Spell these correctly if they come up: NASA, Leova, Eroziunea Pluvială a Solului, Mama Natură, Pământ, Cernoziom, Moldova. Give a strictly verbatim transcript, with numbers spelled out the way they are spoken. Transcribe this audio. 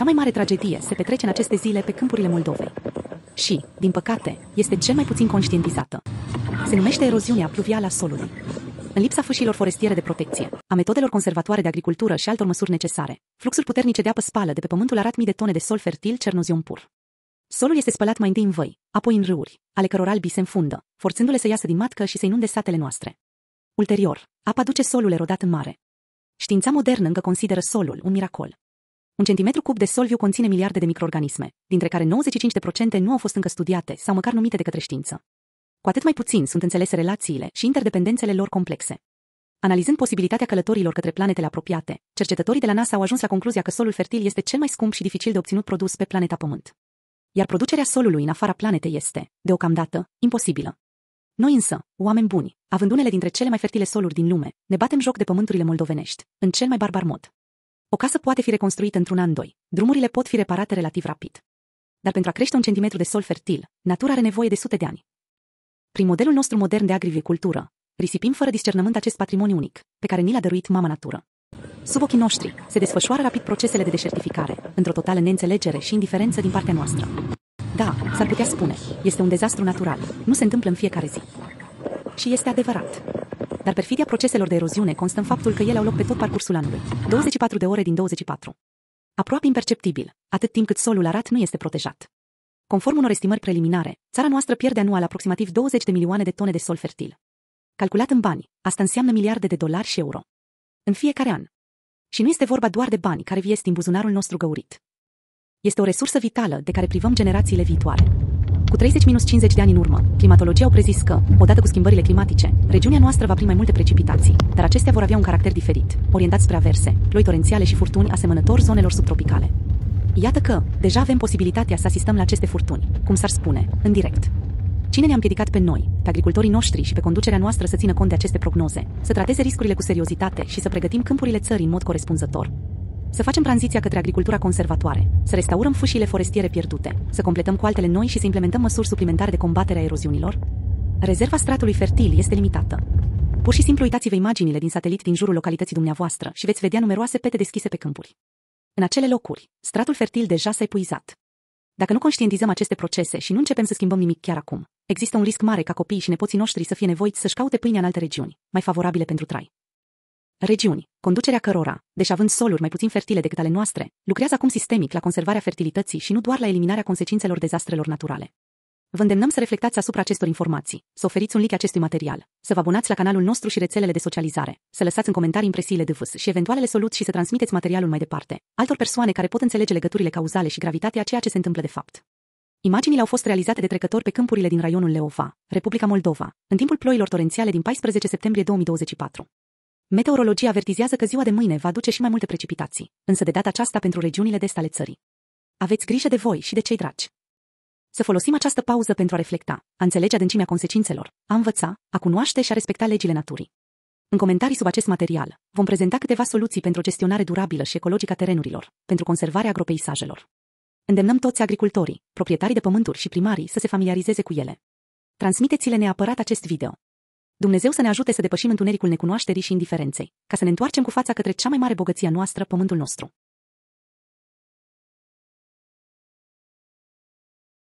Cea mai mare tragedie se petrece în aceste zile pe câmpurile Moldovei și, din păcate, este cel mai puțin conștientizată. Se numește eroziunea pluvială a solului. În lipsa fâșilor forestiere de protecție, a metodelor conservatoare de agricultură și altor măsuri necesare, fluxuri puternice de apă spală de pe pământul arat mii de tone de sol fertil cernoziom pur. Solul este spălat mai întâi în văi, apoi în râuri, ale căror albi se înfundă, forțându-le să iasă din matcă și să inunde satele noastre. Ulterior, apa duce solul erodat în mare. Știința modernă încă consideră solul un miracol. Un centimetru cub de sol viu conține miliarde de microorganisme, dintre care nouăzeci și cinci la sută nu au fost încă studiate sau măcar numite de către știință. Cu atât mai puțin sunt înțelese relațiile și interdependențele lor complexe. Analizând posibilitatea călătorilor către planetele apropiate, cercetătorii de la NASA au ajuns la concluzia că solul fertil este cel mai scump și dificil de obținut produs pe planeta Pământ. Iar producerea solului în afara planetei este, deocamdată, imposibilă. Noi însă, oameni buni, având unele dintre cele mai fertile soluri din lume, ne batem joc de pământurile moldovenești, în cel mai barbar mod. O casă poate fi reconstruită într-un an-doi, drumurile pot fi reparate relativ rapid. Dar pentru a crește un centimetru de sol fertil, natura are nevoie de sute de ani. Prin modelul nostru modern de agricultură, risipim fără discernământ acest patrimoniu unic, pe care ni l-a dăruit mama natură. Sub ochii noștri se desfășoară rapid procesele de deșertificare, într-o totală neînțelegere și indiferență din partea noastră. Da, s-ar putea spune, este un dezastru natural, nu se întâmplă în fiecare zi. Și este adevărat. Dar perfidia proceselor de eroziune constă în faptul că ele au loc pe tot parcursul anului, douăzeci și patru de ore din douăzeci și patru. Aproape imperceptibil, atât timp cât solul arat nu este protejat. Conform unor estimări preliminare, țara noastră pierde anual aproximativ douăzeci de milioane de tone de sol fertil. Calculat în bani, asta înseamnă miliarde de dolari și euro. În fiecare an. Și nu este vorba doar de bani care ies din buzunarul nostru găurit. Este o resursă vitală de care privăm generațiile viitoare. Cu treizeci cincizeci de ani în urmă, climatologii au prezis că, odată cu schimbările climatice, regiunea noastră va primi mai multe precipitații, dar acestea vor avea un caracter diferit, orientat spre averse, ploi torențiale și furtuni asemănător zonelor subtropicale. Iată că, deja avem posibilitatea să asistăm la aceste furtuni, cum s-ar spune, în direct. Cine ne-a împiedicat pe noi, pe agricultorii noștri și pe conducerea noastră să țină cont de aceste prognoze, să trateze riscurile cu seriozitate și să pregătim câmpurile țării în mod corespunzător? Să facem tranziția către agricultura conservatoare, să restaurăm fâșiile forestiere pierdute, să completăm cu altele noi și să implementăm măsuri suplimentare de combatere a eroziunilor? Rezerva stratului fertil este limitată. Pur și simplu uitați-vă imaginile din satelit din jurul localității dumneavoastră și veți vedea numeroase pete deschise pe câmpuri. În acele locuri, stratul fertil deja s-a epuizat. Dacă nu conștientizăm aceste procese și nu începem să schimbăm nimic chiar acum, există un risc mare ca copiii și nepoții noștri să fie nevoiți să-și caute pâinea în alte regiuni, mai favorabile pentru trai. Regiuni, conducerea cărora, deși având soluri mai puțin fertile decât ale noastre, lucrează acum sistemic la conservarea fertilității și nu doar la eliminarea consecințelor dezastrelor naturale. Vă îndemnăm să reflectați asupra acestor informații, să oferiți un like acestui material, să vă abonați la canalul nostru și rețelele de socializare, să lăsați în comentarii impresiile de vâs și eventualele soluții și să transmiteți materialul mai departe, altor persoane care pot înțelege legăturile cauzale și gravitatea a ceea ce se întâmplă de fapt. Imaginile au fost realizate de trecători pe câmpurile din raionul Leova, Republica Moldova, în timpul ploilor torențiale din paisprezece septembrie două mii douăzeci și patru. Meteorologia avertizează că ziua de mâine va aduce și mai multe precipitații, însă de data aceasta pentru regiunile de est ale țării. Aveți grijă de voi și de cei dragi. Să folosim această pauză pentru a reflecta, a înțelege adâncimea consecințelor, a învăța, a cunoaște și a respecta legile naturii. În comentarii sub acest material, vom prezenta câteva soluții pentru o gestionare durabilă și ecologică a terenurilor, pentru conservarea agropeisajelor. Îndemnăm toți agricultorii, proprietarii de pământuri și primarii să se familiarizeze cu ele. Transmiteți-le neapărat acest video. Dumnezeu să ne ajute să depășim întunericul necunoașterii și indiferenței, ca să ne întoarcem cu fața către cea mai mare bogăție a noastră, pământul nostru.